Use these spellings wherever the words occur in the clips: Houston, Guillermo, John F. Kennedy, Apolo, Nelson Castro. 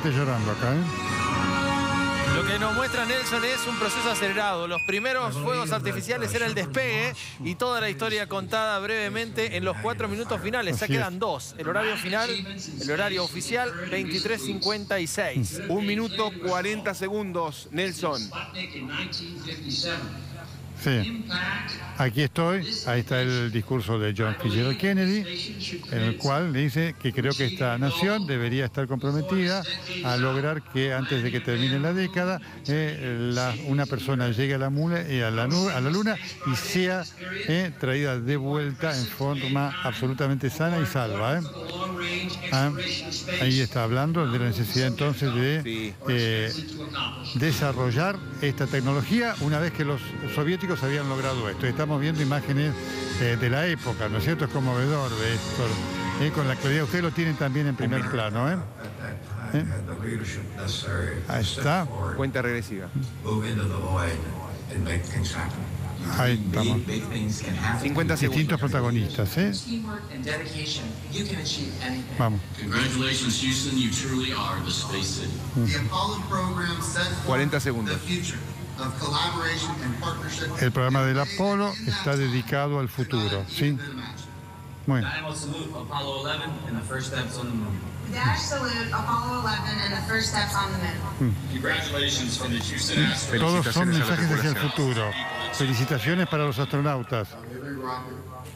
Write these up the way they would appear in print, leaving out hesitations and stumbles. gente llorando acá, ¿eh? Lo que nos muestra Nelson es un proceso acelerado. Los primeros fuegos artificiales era el despegue y toda la historia contada brevemente en los 4 minutos finales. Ya quedan 2. El horario final, el horario oficial, 23:56. 1 minuto 40 segundos, Nelson. Sí, aquí estoy, ahí está el discurso de John F. Kennedy, en el cual le dice que creo que esta nación debería estar comprometida a lograr que antes de que termine la década, una persona llegue a la luna y sea traída de vuelta en forma absolutamente sana y salva. Ahí está hablando de la necesidad entonces de desarrollar esta tecnología una vez que los soviéticos habían logrado esto. Estamos viendo imágenes de la época, ¿no es cierto? Es conmovedor de esto. Con la claridad, ustedes lo tienen también en primer plano. Ahí está. Cuenta regresiva. Ahí estamos. 50 segundos. Distintos protagonistas, Vamos. 40 segundos. El programa del Apolo está dedicado al futuro, ¿sí? Muy bien. Todos son mensajes hacia el futuro. Felicitaciones para los astronautas.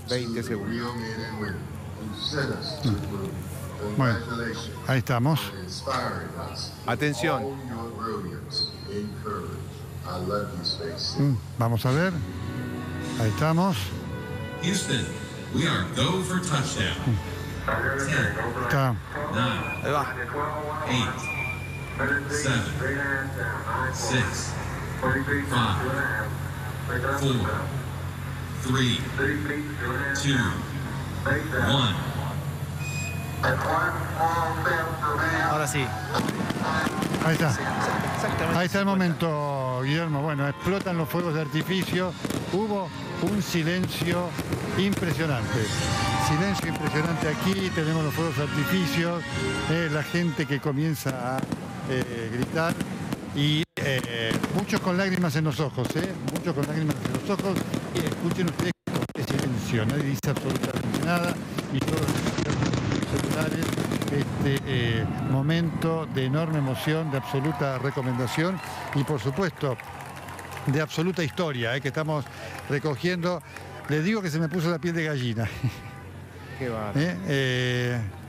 20 segundos. Bueno, ahí estamos. Atención. Vamos a ver. Ahí estamos. Houston, we are go for touchdown. 10, 9, 8, 7, 6, 5, 4, 3, 2, 1. Ahora sí. Ahí está. Ahí está el momento, Guillermo. Bueno, explotan los fuegos de artificio. Hubo un silencio impresionante. Silencio impresionante aquí. Tenemos los fuegos de artificio. La gente que comienza a gritar. Y muchos con lágrimas en los ojos. Muchos con lágrimas en los ojos. Y escuchen ustedes con silencio. Nadie dice absolutamente nada. Y todos... este momento de enorme emoción, de absoluta recomendación y por supuesto de absoluta historia que estamos recogiendo. Les digo que se me puso la piel de gallina. Qué bárbaro.